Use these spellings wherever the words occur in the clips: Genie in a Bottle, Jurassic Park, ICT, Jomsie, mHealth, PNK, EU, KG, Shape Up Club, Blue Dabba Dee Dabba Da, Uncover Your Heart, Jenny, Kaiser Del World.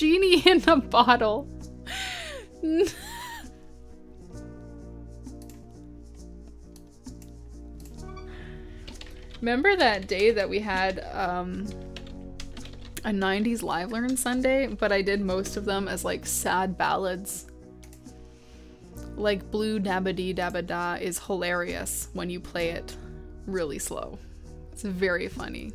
Genie in a Bottle. Remember that day that we had a 90s live learn Sunday, but I did most of them as like sad ballads. Like Blue Dabba Dee Dabba Da is hilarious when you play it really slow. It's very funny.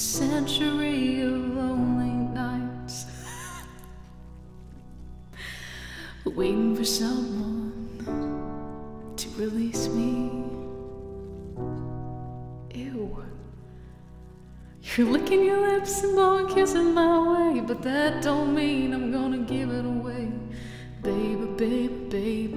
Century of lonely nights, waiting for someone to release me. Ew. You're licking your lips and blowing kisses my way, but that don't mean I'm gonna give it away. Baby, baby, baby.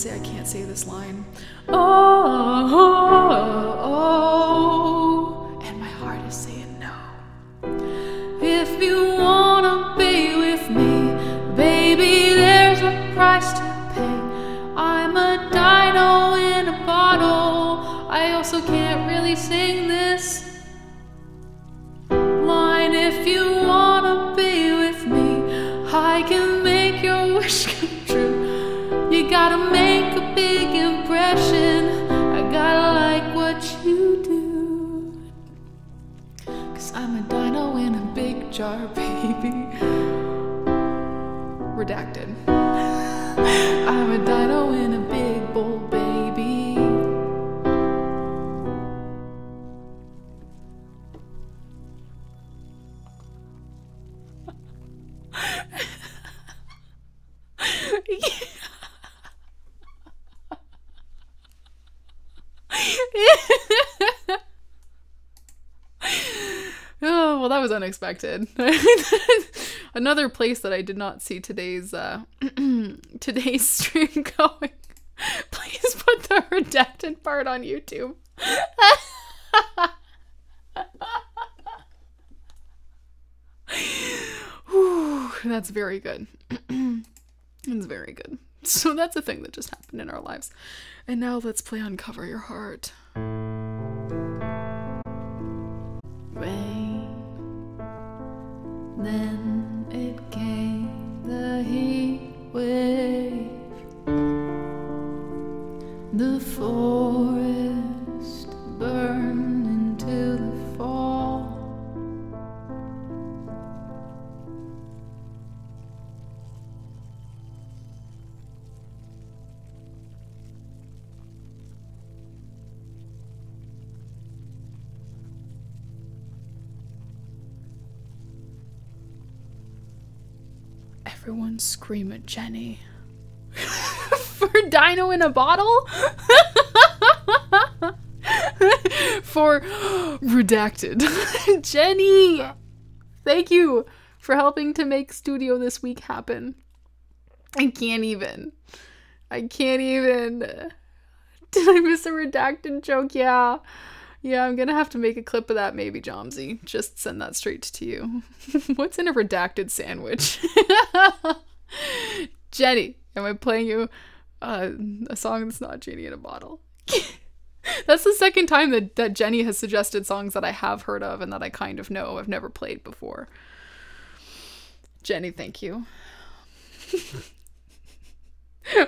I can't say this line. Oh, oh, oh, and my heart is saying no. If you wanna be with me, baby, there's a price to pay. I'm a dino in a bottle. I also can't really sing this line. If you wanna be with me, I can make your wish come true. You gotta make big impression. I gotta like what you do, 'cause I'm a dino in a big jar, baby. Redacted. I'm a dino in a big bowl, baby. Oh, well, that was unexpected. Another place that I did not see today's today's stream going. Please put the redacted part on YouTube. Whew, that's very good. It's very good. So that's a thing that just happened in our lives. And now let's play Uncover Your Heart. Rain, then it came, the heat wave, the forest burned into the fall. Everyone scream at Jenny. For dino in a bottle? For redacted. Jenny! Thank you for helping to make Studio This Week happen. I can't even. Did I miss a redacted joke? Yeah. Yeah, I'm gonna have to make a clip of that maybe, Jomsie. Just send that straight to you. What's in a redacted sandwich? Jenny, am I playing you a song that's not Genie in a Bottle? That's the second time that Jenny has suggested songs that I have heard of and that I kind of know I've never played before. Jenny, thank you.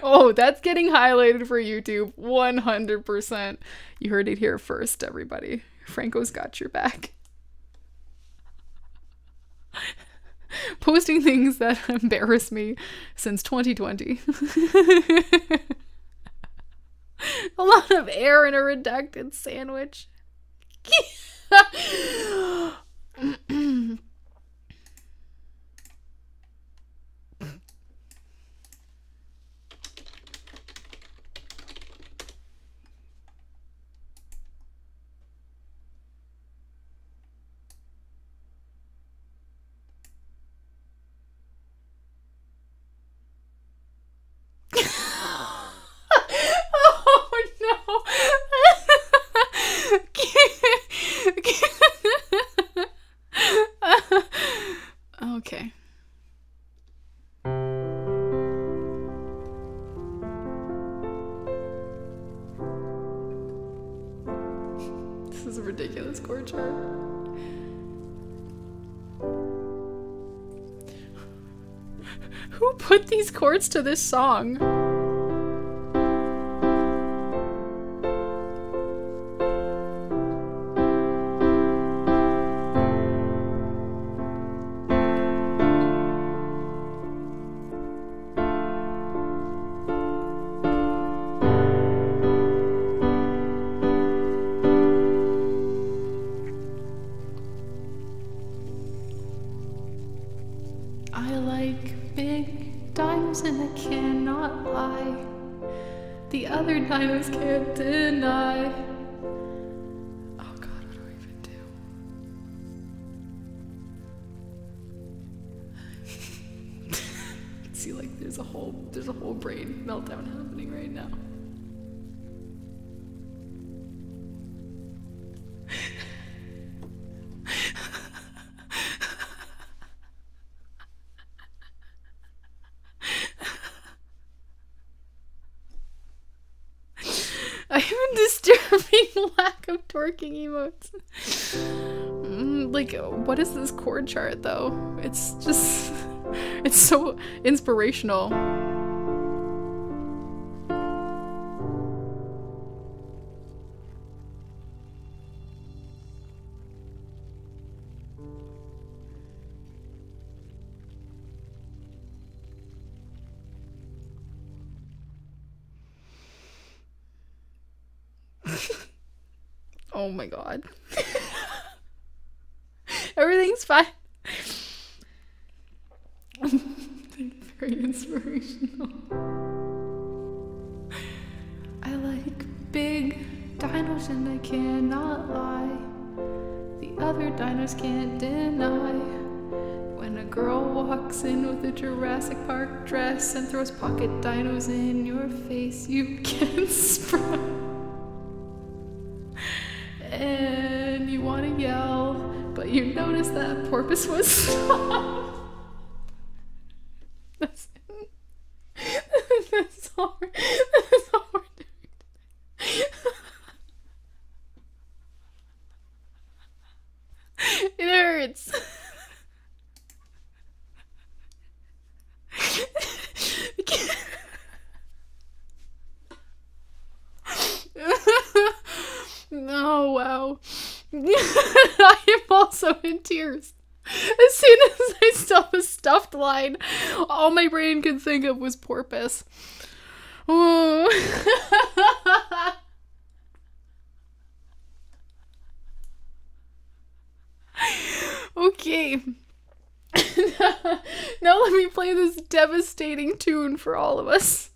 Oh, that's getting highlighted for YouTube, 100%. You heard it here first, everybody. Franco's got your back. Posting things that embarrass me since 2020. A lot of air in a redacted sandwich. This is a ridiculous chord chart. Who put these chords to this song? There's a whole brain meltdown happening right now. I have a disturbing lack of twerking emotes. Like, what is this chord chart though? It's just... It's so inspirational. Oh my god. Everything's fine. Very inspirational. I like big dinos and I cannot lie. The other dinos can't deny. When a girl walks in with a Jurassic Park dress and throws pocket dinos in your face, you can sprint. And you want to yell, but you notice that porpoise was stopped. Tears. As soon as I saw the stuffed line, all my brain could think of was porpoise. Ooh. Okay. Now let me play this devastating tune for all of us.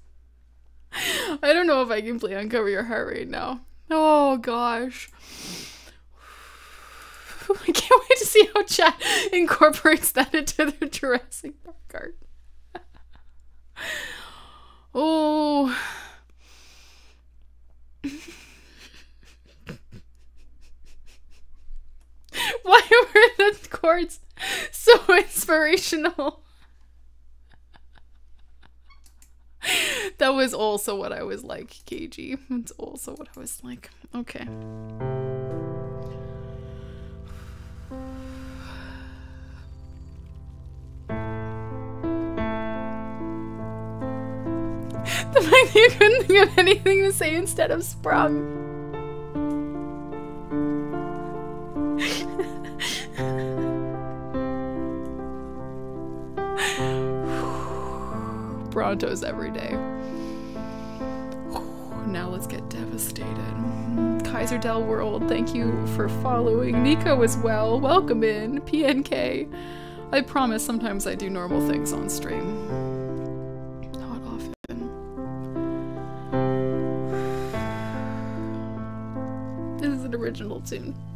I don't know if I can play Uncover Your Heart right now. Oh gosh. I can't wait to see how chat incorporates that into their Jurassic Park card. Oh. Why were the chords so inspirational? That was also what I was like, KG. That's also what I was like. Okay. The fact that you couldn't think of anything to say instead of sprung. Brontos every day. Now let's get devastated. Kaiser Del World, thank you for following. Nico as well, welcome in. PNK. I promise sometimes I do normal things on stream. Original tune.